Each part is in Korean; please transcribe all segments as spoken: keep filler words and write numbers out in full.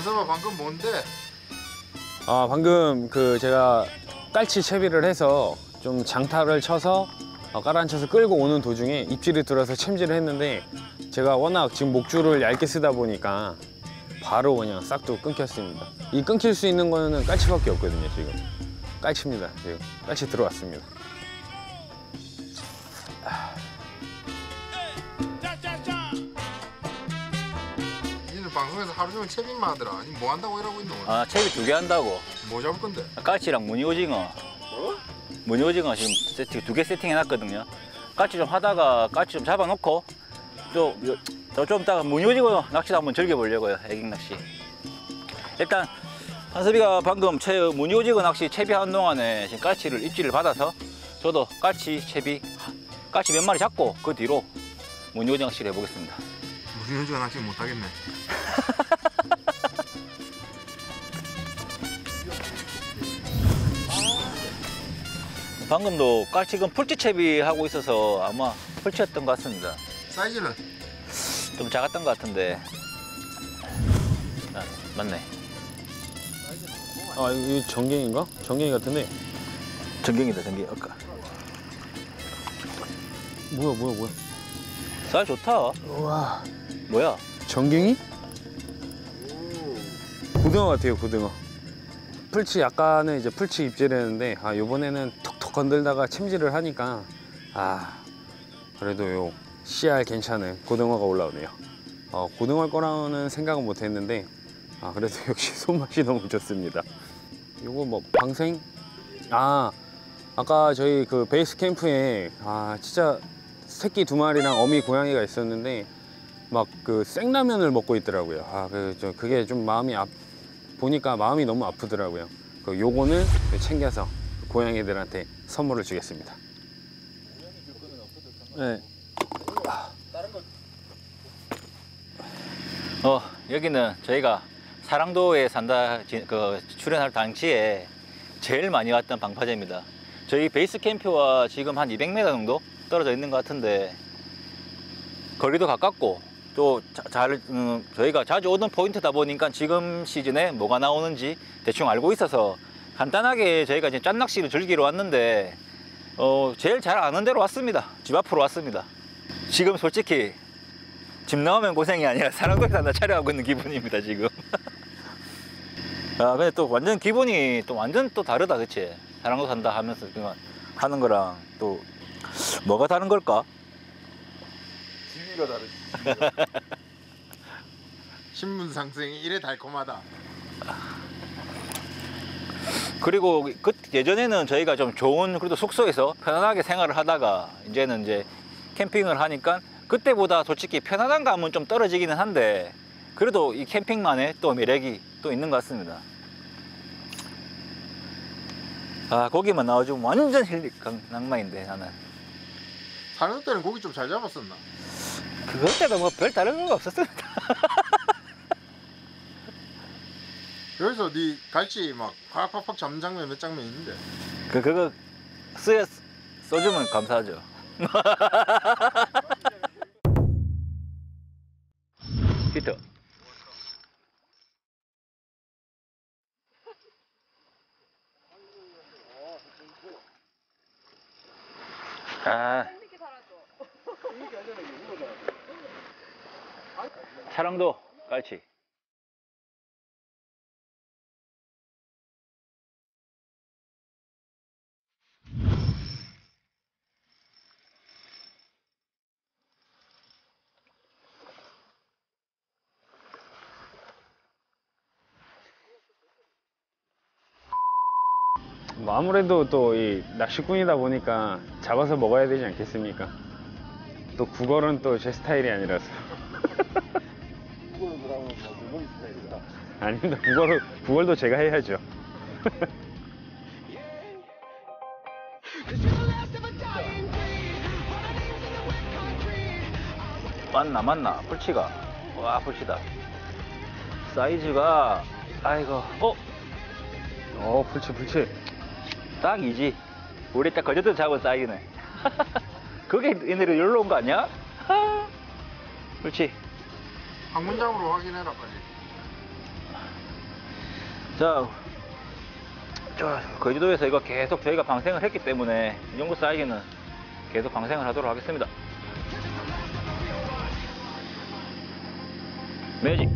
가서봐, 방금 뭔데? 아, 방금 그 제가 깔치 채비를 해서 좀 장타를 쳐서 깔아앉혀서 끌고 오는 도중에 입질이 들어서 챔질을 했는데 제가 워낙 지금 목줄을 얇게 쓰다 보니까 바로 그냥 싹도 끊겼습니다. 이 끊길 수 있는 거는 깔치밖에 없거든요, 지금. 깔치입니다, 지금. 깔치 들어왔습니다. 니는 방송에서 하루 종일 채비만 하더라. 아니, 뭐 한다고 이러고 있노? 아, 채비 두 개 한다고. 뭐 잡을 건데? 깔치랑 무늬오징어. 뭐? 무늬오징어 지금 세팅, 두 개 세팅해놨거든요. 깔치 좀 하다가 깔치 좀 잡아놓고 또 저 좀 이따가 무늬오징어 낚시도 한번 즐겨보려고요, 애기낚시. 일단 한섭이가 방금 채 무늬오징어 낚시 채비하는 동안에 지금 깔치를 입질을 받아서 저도 깔치 채비, 깔치 몇 마리 잡고 그 뒤로 무늬오징어 낚시를 해보겠습니다. 무늬오징어 낚시 못하겠네. 방금도 깔치금 풀치 채비하고 있어서 아마 풀치였던 것 같습니다. 사이즈는? 좀 작았던 것 같은데. 아, 맞네. 아, 이거 전갱인가? 전갱이 같은데. 전갱이다, 전갱이. 아까. 뭐야, 뭐야, 뭐야. 살 좋다. 우와. 뭐야? 전갱이? 고등어 같아요, 고등어. 풀치 약간은 이제 풀치 입질했는데 아, 요번에는 톡톡 건들다가 챔질을 하니까 아, 그래도 요 씨알 괜찮은 고등어가 올라오네요. 어, 고등어일 거라고는 생각은 못 했는데 아, 그래도 역시 손맛이 너무 좋습니다. 요거 뭐 방생? 아, 아까 저희 그 베이스 캠프에 아, 진짜 새끼 두 마리랑 어미 고양이가 있었는데 막 그 생라면을 먹고 있더라고요. 아, 그 저 그게 좀 마음이 아, 보니까 마음이 너무 아프더라고요. 그 요거는 챙겨서 고양이들한테 선물을 주겠습니다. 네. 어, 여기는 저희가 사량도에 산다 그 출연할 당시에 제일 많이 왔던 방파제입니다. 저희 베이스 캠프와 지금 한 이백 미터 정도 떨어져 있는 것 같은데 거리도 가깝고 또 잘 음, 저희가 자주 오던 포인트다 보니까 지금 시즌에 뭐가 나오는지 대충 알고 있어서 간단하게 저희가 이제 짠낚시를 즐기러 왔는데 어, 제일 잘 아는 데로 왔습니다. 집 앞으로 왔습니다. 지금 솔직히 집 나오면 고생이 아니라 사량도에서 나 촬영하고 있는 기분입니다, 지금. 아, 근데 또 완전 기분이 또 완전 또 다르다, 그치? 사량도 산다 하면서 그냥 하는 거랑 또 뭐가 다른 걸까? 지위가 다르지, 지위가. 신분상승이 이래 달콤하다. 그리고 그 예전에는 저희가 좀 좋은, 그래도 숙소에서 편안하게 생활을 하다가 이제는 이제 캠핑을 하니까 그때보다 솔직히 편안한 감은 좀 떨어지기는 한데 그래도 이 캠핑만의 또 매력이 또 있는 것 같습니다. 아, 고기만 나와주면 완전 힐링 낭만인데. 나는 다른 때는 고기 좀 잘 잡았었나? 그때도 뭐 별 다른 거 없었습니다. 그래서 네 갈치 막 팍팍팍 잡는 장면 몇 장면 있는데 그, 그거 쓰여, 써주면 감사하죠. 히트. 아, 사량도 깔치. 아무래도 또 이 낚시꾼이다 보니까 잡아서 먹어야 되지 않겠습니까? 또 구걸은 또 제 스타일이 아니라서. 구걸은 그러면 뭐 스타일이다. 아닙니다. 구걸, 구걸도 제가 해야죠. 맞나 맞나 풀치가. 와, 풀치다. 사이즈가 아이고. 어? 어, 풀치 풀치. 딱이지. 우리 딱 거저도 잡은 사이즈네. 그게 얘네들 여기로 온 거 아니야? 그렇지. 방문장으로 확인해라 빨리. 자, 거제도에서 이거 계속 저희가 방생을 했기 때문에 이 정도 사이즈는 계속 방생을 하도록 하겠습니다. 매직.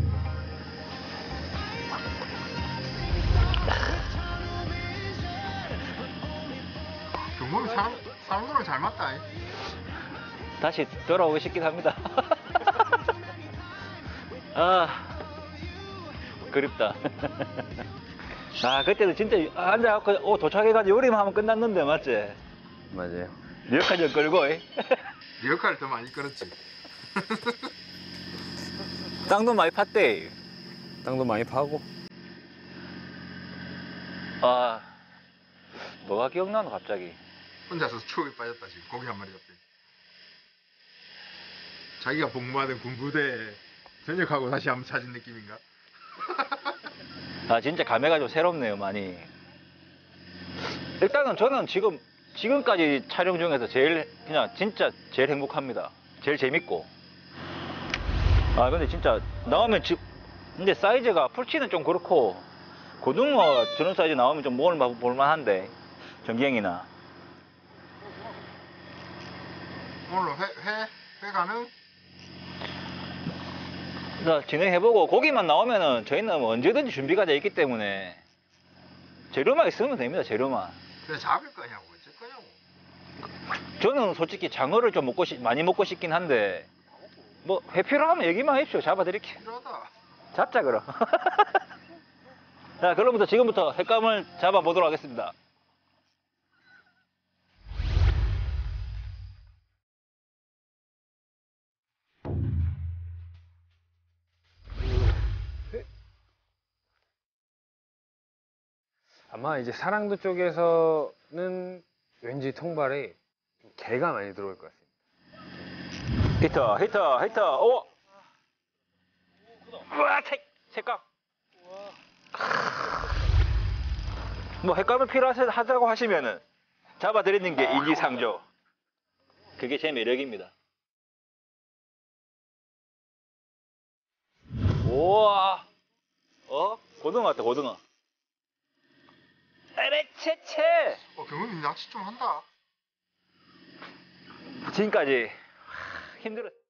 경범이 사람도랑 잘 맞다. 다시 돌아오고 싶긴 합니다. 아, 그립다. 아, 그때도 진짜 앉아갖고 도착해가지고 요리만 하면 끝났는데, 맞지? 맞아요. 리어카를 끌고. 리어카를 더 많이 끌었지. 땅도 많이 팠대. 땅도 많이 파고. 아, 뭐가 기억나노 갑자기? 혼자서 추억에 빠졌다 지금. 고기 한 마리 잡대. 자기가 복무하던 군부대에 전역하고 다시 한번 찾은 느낌인가? 아, 진짜 감회가 새롭네요, 많이. 일단은 저는 지금, 지금까지 촬영 중에서 제일, 그냥 진짜 제일 행복합니다. 제일 재밌고. 아, 근데 진짜, 나오면 지, 근데 사이즈가, 풀치는 좀 그렇고, 고등어 저런 사이즈 나오면 좀 먹을, 볼만한데, 전갱이나. 오늘 회, 회, 회 가능? 진행해보고 고기만 나오면은 저희는 뭐 언제든지 준비가 돼 있기 때문에 재료만 있으면 됩니다. 재료만. 그래 잡을 거냐고, 어쩔 거냐고. 저는 솔직히 장어를 좀 먹고 싶, 많이 먹고 싶긴 한데 뭐 회 필요하면 얘기만 해주십시오. 잡아드릴게요. 필요하다. 잡자 그럼. 자, 그럼부터 지금부터 횟감을 잡아보도록 하겠습니다. 아마 이제 사량도 쪽에서는 왠지 통발에 개가 많이 들어올 것 같습니다. 히터, 히터, 히터, 오! 오, 크다. 우와, 책, 책감! 뭐, 횟감을 필요하다고 하시면은 잡아드리는 게 인지상조. 그게 제 매력입니다. 우와! 어? 고등어 같다, 고등어. 에레체체! 어, 경훈이 낚시 좀 한다. 지금까지 힘들었어.